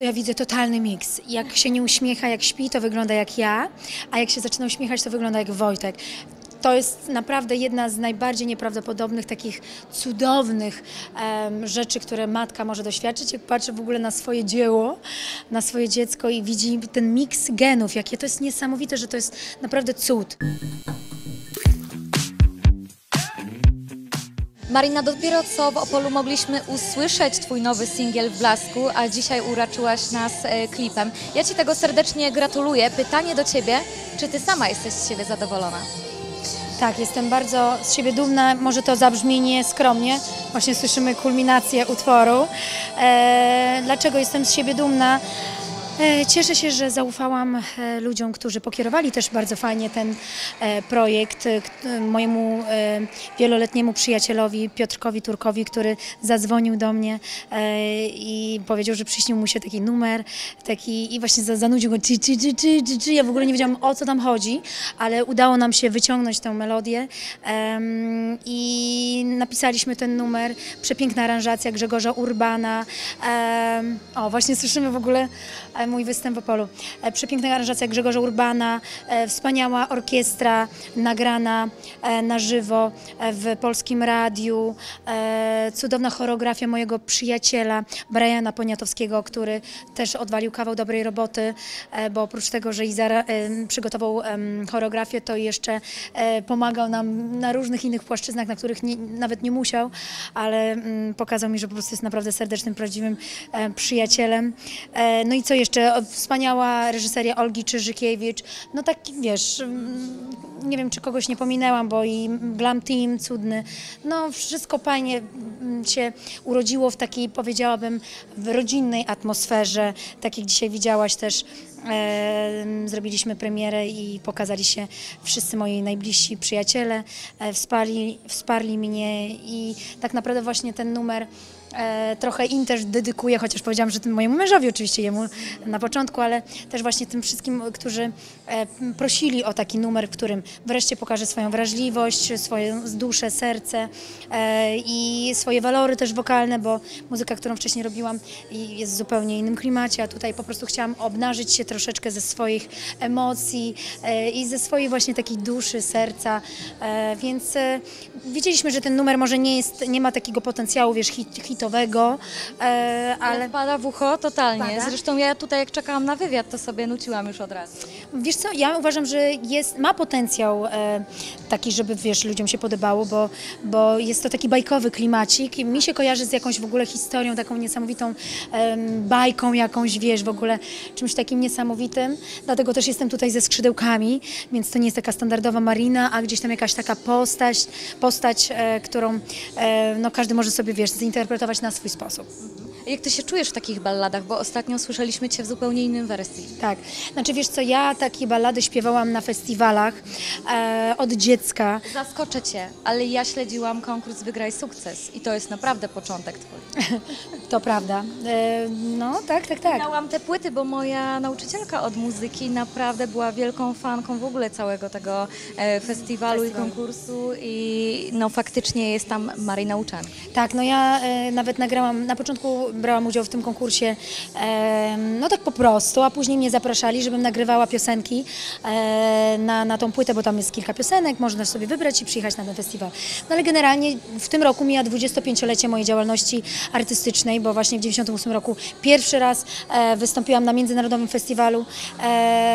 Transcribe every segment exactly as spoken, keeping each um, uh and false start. Ja widzę totalny miks. Jak się nie uśmiecha, jak śpi, to wygląda jak ja, a jak się zaczyna uśmiechać, to wygląda jak Wojtek. To jest naprawdę jedna z najbardziej nieprawdopodobnych, takich cudownych um, rzeczy, które matka może doświadczyć. Jak patrzy w ogóle na swoje dzieło, na swoje dziecko i widzi ten miks genów, jakie to jest niesamowite, że to jest naprawdę cud. Marina, dopiero co w Opolu mogliśmy usłyszeć Twój nowy singiel W blasku, a dzisiaj uraczyłaś nas klipem. Ja Ci tego serdecznie gratuluję. Pytanie do Ciebie, czy Ty sama jesteś z siebie zadowolona? Tak, jestem bardzo z siebie dumna. Może to zabrzmi nieskromnie. Właśnie słyszymy kulminację utworu. Eee, dlaczego jestem z siebie dumna? Cieszę się, że zaufałam ludziom, którzy pokierowali też bardzo fajnie ten projekt, mojemu wieloletniemu przyjacielowi Piotrkowi Turkowi, który zadzwonił do mnie i powiedział, że przyśnił mu się taki numer taki i właśnie zanudził go. Ja w ogóle nie wiedziałam, o co tam chodzi, ale udało nam się wyciągnąć tę melodię i napisaliśmy ten numer. Przepiękna aranżacja Grzegorza Urbana. O, właśnie słyszymy w ogóle mój występ w Opolu. Przepiękna aranżacja Grzegorza Urbana, wspaniała orkiestra nagrana na żywo w Polskim Radiu, cudowna choreografia mojego przyjaciela Briana Poniatowskiego, który też odwalił kawał dobrej roboty, bo oprócz tego, że Izara przygotował choreografię, to jeszcze pomagał nam na różnych innych płaszczyznach, na których nie, nawet nie musiał, ale pokazał mi, że po prostu jest naprawdę serdecznym, prawdziwym przyjacielem. No i co jeszcze? Wspaniała reżyseria Olgi Czyżykiewicz, no tak, wiesz, nie wiem, czy kogoś nie pominęłam, bo i Glam Team cudny, no wszystko fajnie się urodziło w takiej, powiedziałabym, w rodzinnej atmosferze, tak jak dzisiaj widziałaś też, e, zrobiliśmy premierę i pokazali się wszyscy moi najbliżsi przyjaciele, e, wsparli, wsparli mnie i tak naprawdę właśnie ten numer E, trochę im też dedykuję, chociaż powiedziałam, że tym mojemu mężowi, oczywiście jemu na początku, ale też właśnie tym wszystkim, którzy e, prosili o taki numer, w którym wreszcie pokażę swoją wrażliwość, swoją duszę, serce e, i swoje walory też wokalne, bo muzyka, którą wcześniej robiłam, jest w zupełnie innym klimacie, a tutaj po prostu chciałam obnażyć się troszeczkę ze swoich emocji e, i ze swojej właśnie takiej duszy, serca, e, więc e, widzieliśmy, że ten numer może nie jest, nie ma takiego potencjału, wiesz, hit, hit Towego, ale pada w ucho totalnie. Pada. Zresztą ja tutaj, jak czekałam na wywiad, to sobie nuciłam już od razu. Wiesz co, ja uważam, że jest, ma potencjał e, taki, żeby, wiesz, ludziom się podobało, bo, bo jest to taki bajkowy klimacik i mi się kojarzy z jakąś w ogóle historią, taką niesamowitą e, bajką jakąś, wiesz, w ogóle czymś takim niesamowitym. Dlatego też jestem tutaj ze skrzydełkami, więc to nie jest taka standardowa Marina, a gdzieś tam jakaś taka postać, postać e, którą e, no, każdy może sobie, wiesz, zinterpretować na swój sposób. Jak ty się czujesz w takich balladach? Bo ostatnio słyszeliśmy cię w zupełnie innym wersji. Tak. Znaczy, wiesz co, ja takie ballady śpiewałam na festiwalach e, od dziecka. Zaskoczę cię, ale ja śledziłam konkurs Wygraj Sukces i to jest naprawdę początek twój. To prawda. E, no, tak, tak, tak. Znałam te płyty, bo moja nauczycielka od muzyki naprawdę była wielką fanką w ogóle całego tego e, festiwalu Festiwal. i konkursu i no faktycznie jest tam Marina Uczan. Tak, no ja e, nawet nagrałam, na początku brałam udział w tym konkursie, no tak po prostu, a później mnie zapraszali, żebym nagrywała piosenki na, na tą płytę, bo tam jest kilka piosenek, można sobie wybrać i przyjechać na ten festiwal. No ale generalnie w tym roku mija dwudziestopięciolecie mojej działalności artystycznej, bo właśnie w dziewięćdziesiątym ósmym roku pierwszy raz wystąpiłam na międzynarodowym festiwalu,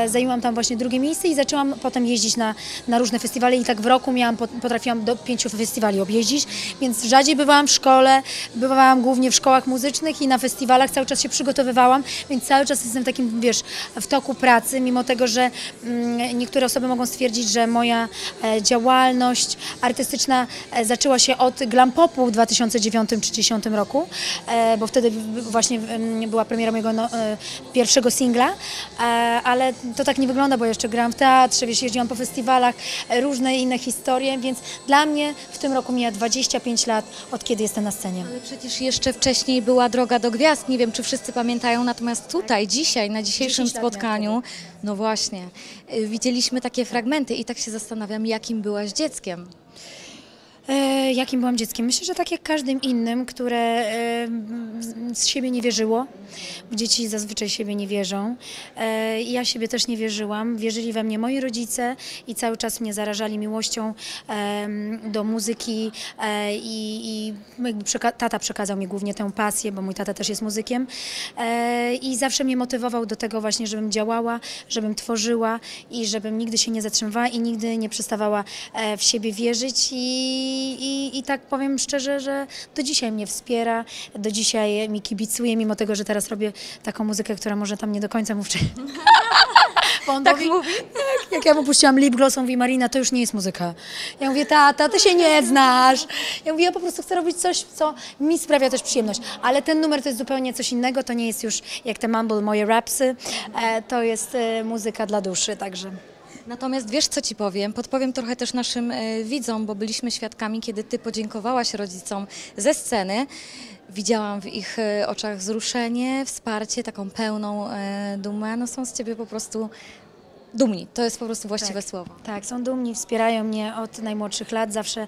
zajęłam tam właśnie drugie miejsce i zaczęłam potem jeździć na, na różne festiwale i tak w roku miałam, potrafiłam do pięciu festiwali objeździć, więc rzadziej bywałam w szkole, bywałam głównie w szkołach muzycznych i na festiwalach, cały czas się przygotowywałam, więc cały czas jestem takim, wiesz, w toku pracy, mimo tego, że mm, niektóre osoby mogą stwierdzić, że moja e, działalność artystyczna e, zaczęła się od glam popu w dwa tysiące dziewiątym czy dwa tysiące dziesiątym roku, e, bo wtedy właśnie e, była premiera mojego no, e, pierwszego singla, e, ale to tak nie wygląda, bo jeszcze grałam w teatrze, wiesz, jeździłam po festiwalach, e, różne inne historie, więc dla mnie w tym roku mija dwadzieścia pięć lat, od kiedy jestem na scenie. Ale przecież jeszcze wcześniej była Droga do Gwiazd. Nie wiem, czy wszyscy pamiętają, natomiast tutaj, dzisiaj, na dzisiejszym spotkaniu, no właśnie, widzieliśmy takie fragmenty i tak się zastanawiam, jakim byłaś dzieckiem. Jakim byłam dzieckiem? Myślę, że tak jak każdym innym, które z siebie nie wierzyło. Dzieci zazwyczaj siebie nie wierzą. Ja siebie też nie wierzyłam. Wierzyli we mnie moi rodzice i cały czas mnie zarażali miłością do muzyki. I, i tata przekazał mi głównie tę pasję, bo mój tata też jest muzykiem. I zawsze mnie motywował do tego właśnie, żebym działała, żebym tworzyła i żebym nigdy się nie zatrzymywała i nigdy nie przestawała w siebie wierzyć. I I, i, I tak powiem szczerze, że do dzisiaj mnie wspiera, do dzisiaj mi kibicuje, mimo tego, że teraz robię taką muzykę, która może tam nie do końca mu wcześniej. On tak mówi, mówi? Tak, jak ja mu puściłam lip gloss, on mówi, Marina, to już nie jest muzyka. Ja mówię, tata, ty się nie znasz. Ja mówię, ja po prostu chcę robić coś, co mi sprawia też przyjemność. Ale ten numer to jest zupełnie coś innego, to nie jest już jak te mumble, moje rapsy, to jest muzyka dla duszy, także... Natomiast wiesz, co ci powiem? Podpowiem trochę też naszym y, widzom, bo byliśmy świadkami, kiedy ty podziękowałaś rodzicom ze sceny. Widziałam w ich y, oczach wzruszenie, wsparcie, taką pełną y, dumę. No są z ciebie po prostu... dumni, to jest po prostu właściwe tak, słowo. Tak, są dumni, wspierają mnie od najmłodszych lat, zawsze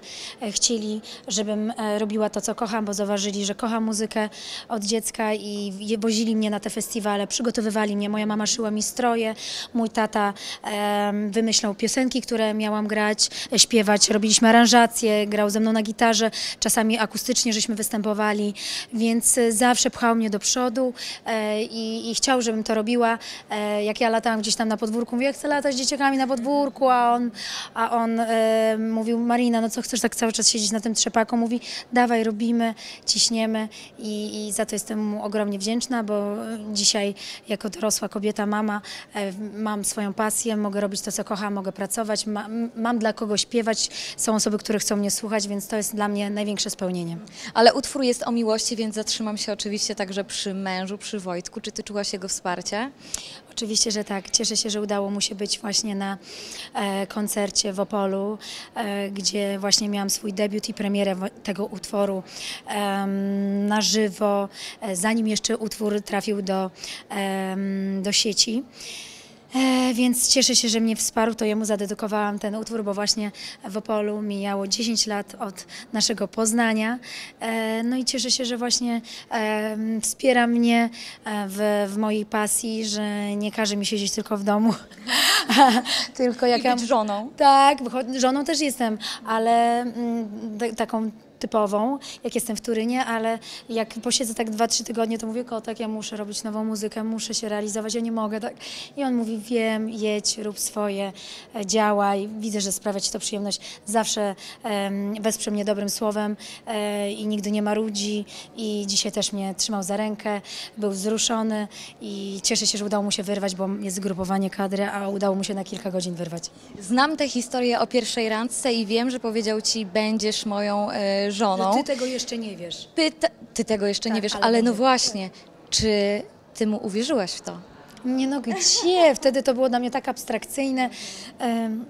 chcieli, żebym robiła to, co kocham, bo zauważyli, że kocham muzykę od dziecka i wozili mnie na te festiwale, przygotowywali mnie. Moja mama szyła mi stroje, mój tata um, wymyślał piosenki, które miałam grać, śpiewać, robiliśmy aranżacje, grał ze mną na gitarze, czasami akustycznie żeśmy występowali, więc zawsze pchał mnie do przodu e, i, i chciał, żebym to robiła. E, jak ja latałam gdzieś tam na podwórku, mówię, chcę latać z dzieciakami na podwórku, a on, a on e, mówił, Marina, no co chcesz tak cały czas siedzieć na tym trzepaku? Mówi, dawaj, robimy, ciśniemy i, i za to jestem mu ogromnie wdzięczna, bo dzisiaj jako dorosła kobieta, mama, e, mam swoją pasję, mogę robić to, co kocham, mogę pracować, ma, mam dla kogo śpiewać, są osoby, które chcą mnie słuchać, więc to jest dla mnie największe spełnienie. Ale utwór jest o miłości, więc zatrzymam się oczywiście także przy mężu, przy Wojtku. Czy ty czułaś jego wsparcie? Oczywiście, że tak. Cieszę się, że udało mu się być właśnie na e, koncercie w Opolu, e, gdzie właśnie miałam swój debiut i premierę tego utworu e, na żywo, e, zanim jeszcze utwór trafił do, e, do sieci. E, więc cieszę się, że mnie wsparł, to jemu zadedykowałam ten utwór, bo właśnie w Opolu mijało dziesięć lat od naszego poznania. E, no i cieszę się, że właśnie e, wspiera mnie w, w mojej pasji, że nie każe mi siedzieć tylko w domu. Tylko jak I być żoną. Tak, żoną też jestem, ale m, taką... typową, jak jestem w Turynie, ale jak posiedzę tak dwa, trzy tygodnie, to mówię, kotek, ja muszę robić nową muzykę, muszę się realizować, ja nie mogę, tak. I on mówi, wiem, jedź, rób swoje, działaj, widzę, że sprawia ci to przyjemność, zawsze um, wesprze mnie dobrym słowem um, i nigdy nie marudzi i dzisiaj też mnie trzymał za rękę, był wzruszony i cieszę się, że udało mu się wyrwać, bo jest zgrupowanie kadry, a udało mu się na kilka godzin wyrwać. Znam tę historię o pierwszej randce i wiem, że powiedział ci, będziesz moją y żoną. Że ty tego jeszcze nie wiesz. Pyta ty tego jeszcze tak, nie wiesz, ale, ale no właśnie, czy ty mu uwierzyłaś w to? Nie no gdzie? Wtedy to było dla mnie tak abstrakcyjne. Um,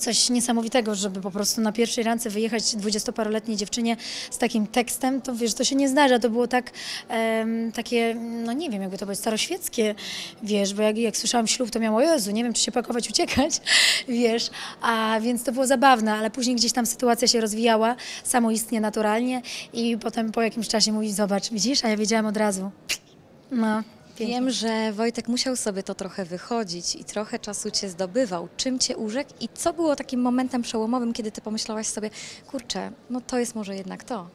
coś niesamowitego, żeby po prostu na pierwszej randce wyjechać dwudziestoparoletniej dziewczynie z takim tekstem, to wiesz, to się nie zdarza. To było tak, um, takie, no nie wiem, jakby to było staroświeckie, wiesz, bo jak, jak słyszałam ślub, to miałam, o Jezu, nie wiem, czy się pakować, uciekać, wiesz, a więc to było zabawne, ale później gdzieś tam sytuacja się rozwijała samoistnie, naturalnie i potem po jakimś czasie mówi, zobacz, widzisz, a ja wiedziałam od razu, no. Pięknie. Wiem, że Wojtek musiał sobie to trochę wychodzić i trochę czasu cię zdobywał. Czym cię urzekł i co było takim momentem przełomowym, kiedy ty pomyślałaś sobie, kurczę, no to jest może jednak to?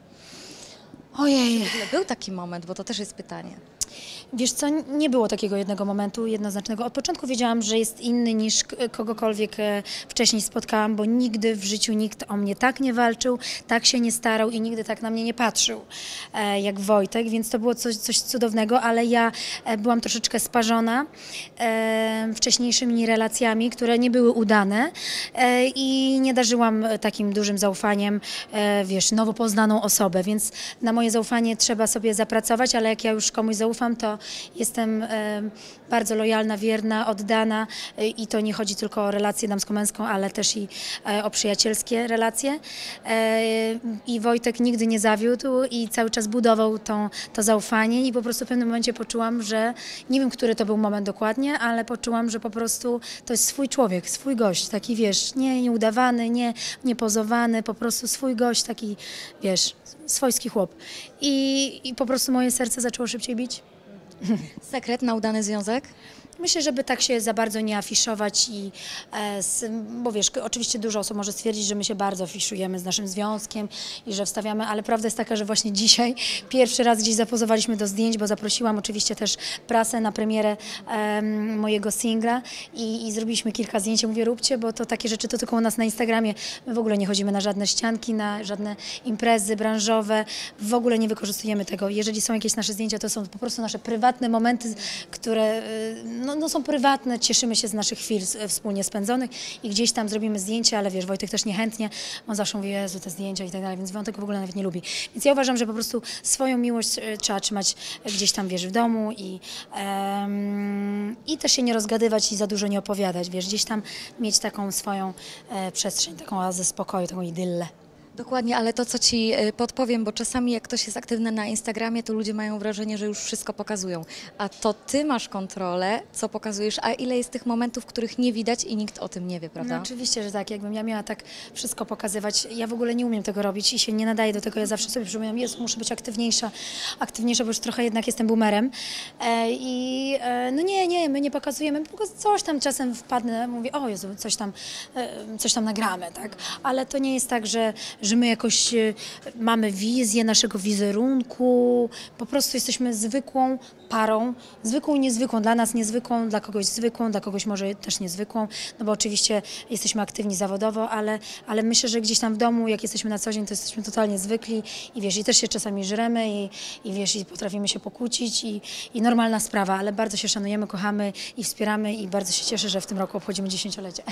Ojej. Był taki moment, bo to też jest pytanie. Wiesz co, nie było takiego jednego momentu jednoznacznego. Od początku wiedziałam, że jest inny niż kogokolwiek wcześniej spotkałam, bo nigdy w życiu nikt o mnie tak nie walczył, tak się nie starał i nigdy tak na mnie nie patrzył jak Wojtek, więc to było coś, coś cudownego, ale ja byłam troszeczkę sparzona wcześniejszymi relacjami, które nie były udane i nie darzyłam takim dużym zaufaniem, wiesz, nowo poznaną osobę, więc na moje zaufanie trzeba sobie zapracować, ale jak ja już komuś zaufam, ufam, to jestem bardzo lojalna, wierna, oddana i to nie chodzi tylko o relację damsko-męską, ale też i o przyjacielskie relacje. I Wojtek nigdy nie zawiódł i cały czas budował tą, to zaufanie i po prostu w pewnym momencie poczułam, że nie wiem, który to był moment dokładnie, ale poczułam, że po prostu to jest swój człowiek, swój gość, taki wiesz, nie nieudawany, nie, nie pozowany, po prostu swój gość, taki wiesz, swojski chłop. I, i po prostu moje serce zaczęło szybciej bić. Sekret na udany związek? Myślę, żeby tak się za bardzo nie afiszować i, bo wiesz, oczywiście dużo osób może stwierdzić, że my się bardzo afiszujemy z naszym związkiem i że wstawiamy, ale prawda jest taka, że właśnie dzisiaj pierwszy raz gdzieś zapozowaliśmy do zdjęć, bo zaprosiłam oczywiście też prasę na premierę um, mojego singla i, i zrobiliśmy kilka zdjęć. Mówię, róbcie, bo to takie rzeczy to tylko u nas na Instagramie. My w ogóle nie chodzimy na żadne ścianki, na żadne imprezy branżowe, w ogóle nie wykorzystujemy tego. Jeżeli są jakieś nasze zdjęcia, to są po prostu nasze prywatne momenty, które... No, No, no są prywatne, cieszymy się z naszych chwil wspólnie spędzonych i gdzieś tam zrobimy zdjęcia, ale wiesz, Wojtek też niechętnie, on zawsze mówi, Jezu, te zdjęcia i tak dalej, więc Wojtek w ogóle nawet nie lubi. Więc ja uważam, że po prostu swoją miłość trzeba trzymać gdzieś tam, wiesz, w domu i, um, i też się nie rozgadywać i za dużo nie opowiadać, wiesz, gdzieś tam mieć taką swoją e, przestrzeń, taką oazę spokoju, taką idyllę. Dokładnie, ale to co Ci podpowiem, bo czasami jak ktoś jest aktywny na Instagramie, to ludzie mają wrażenie, że już wszystko pokazują. A to Ty masz kontrolę, co pokazujesz, a ile jest tych momentów, których nie widać i nikt o tym nie wie, prawda? No, oczywiście, że tak. Jakbym ja miała tak wszystko pokazywać, ja w ogóle nie umiem tego robić i się nie nadaję do tego. Ja zawsze sobie przypominam, jest, muszę być aktywniejsza, aktywniejsza, bo już trochę jednak jestem boomerem. E, I e, no nie, nie, my nie pokazujemy, tylko coś tam czasem wpadnę, mówię, o Jezu, coś tam, e, coś tam nagramy, tak? Ale to nie jest tak, że że my jakoś mamy wizję naszego wizerunku, po prostu jesteśmy zwykłą parą, zwykłą i niezwykłą, dla nas niezwykłą, dla kogoś zwykłą, dla kogoś może też niezwykłą, no bo oczywiście jesteśmy aktywni zawodowo, ale, ale myślę, że gdzieś tam w domu, jak jesteśmy na co dzień, to jesteśmy totalnie zwykli i wiesz, i też się czasami żremy i, i wiesz, i potrafimy się pokłócić i, i normalna sprawa, ale bardzo się szanujemy, kochamy i wspieramy i bardzo się cieszę, że w tym roku obchodzimy dziesięciolecie.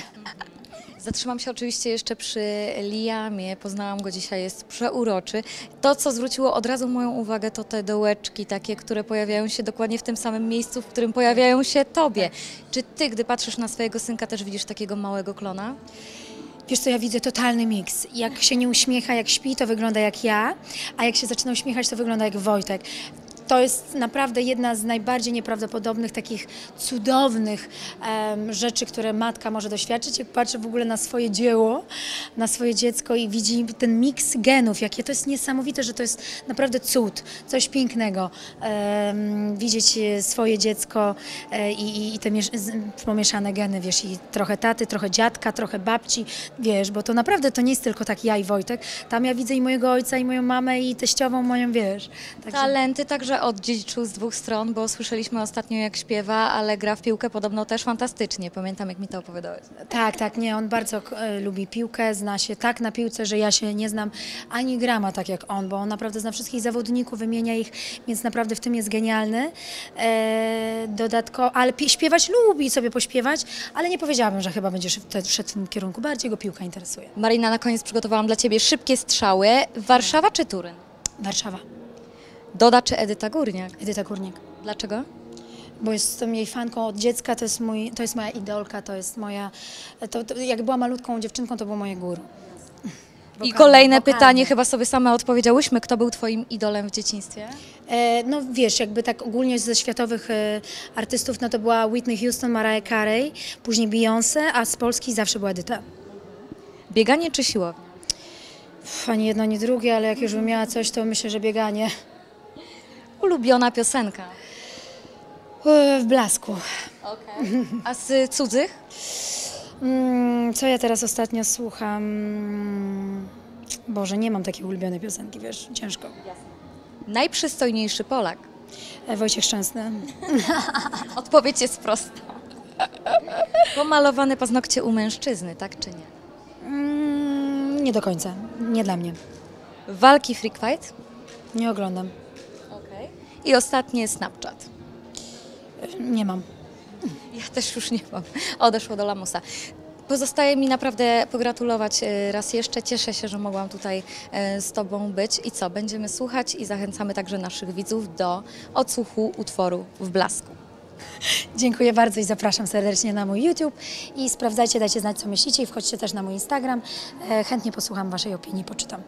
Zatrzymam się oczywiście jeszcze przy Liamie, poznałam go dzisiaj, jest przeuroczy. To, co zwróciło od razu moją uwagę, to te dołeczki takie, które pojawiają się dokładnie w tym samym miejscu, w którym pojawiają się Tobie. Czy Ty, gdy patrzysz na swojego synka, też widzisz takiego małego klona? Wiesz co, ja widzę totalny miks. Jak się nie uśmiecha, jak śpi, to wygląda jak ja, a jak się zaczyna uśmiechać, to wygląda jak Wojtek. To jest naprawdę jedna z najbardziej nieprawdopodobnych, takich cudownych um, rzeczy, które matka może doświadczyć, jak patrzy w ogóle na swoje dzieło, na swoje dziecko i widzi ten miks genów, jakie to jest niesamowite, że to jest naprawdę cud, coś pięknego. Um, widzieć swoje dziecko i, i te pomieszane geny, wiesz, i trochę taty, trochę dziadka, trochę babci, wiesz, bo to naprawdę to nie jest tylko tak ja i Wojtek, tam ja widzę i mojego ojca, i moją mamę, i teściową moją, wiesz. Także... Talenty, także odziedziczył z dwóch stron, bo słyszeliśmy ostatnio jak śpiewa, ale gra w piłkę podobno też fantastycznie. Pamiętam, jak mi to opowiadałeś. Tak, tak, nie, on bardzo e, lubi piłkę, zna się tak na piłce, że ja się nie znam ani grama tak jak on, bo on naprawdę zna wszystkich zawodników, wymienia ich, więc naprawdę w tym jest genialny. E, dodatkowo, ale śpiewać lubi sobie pośpiewać, ale nie powiedziałabym, że chyba będzie szedł w tym kierunku. Bardziej go piłka interesuje. Marina, na koniec przygotowałam dla Ciebie szybkie strzały. Warszawa czy Turyn? Warszawa. Doda czy Edyta Górniak? Edyta Górniak. Dlaczego? Bo jestem jej fanką od dziecka, to jest, mój, to jest moja idolka, to jest moja... To, to, jak była malutką dziewczynką, to był moje guru. Wokalne, I kolejne wokalne. pytanie, chyba sobie same odpowiedziałyśmy, kto był Twoim idolem w dzieciństwie? E, no wiesz, jakby tak ogólnie ze światowych e, artystów, no to była Whitney Houston, Mariah Carey, później Beyoncé, a z Polski zawsze była Edyta. Bieganie czy siłownia? Ani jedno, ani drugie, ale jak już bym miała coś, to myślę, że bieganie. Ulubiona piosenka? W Blasku. Okay. A z cudzych? Co ja teraz ostatnio słucham? Boże, nie mam takiej ulubionej piosenki, wiesz, ciężko. Jasne. Najprzystojniejszy Polak? Wojciech Szczęsny. Odpowiedź jest prosta. Pomalowane paznokcie u mężczyzny, tak czy nie? Mm, nie do końca, nie dla mnie. Walki Freak Fight? Nie oglądam. I ostatnie Snapchat. Nie mam. Ja też już nie mam. Odeszło do lamusa. Pozostaje mi naprawdę pogratulować raz jeszcze. Cieszę się, że mogłam tutaj z Tobą być. I co? Będziemy słuchać i zachęcamy także naszych widzów do odsłuchu utworu W blasku. Dziękuję bardzo i zapraszam serdecznie na mój YouTube. I sprawdzajcie, dajcie znać, co myślicie i wchodźcie też na mój Instagram. Chętnie posłucham Waszej opinii, poczytam.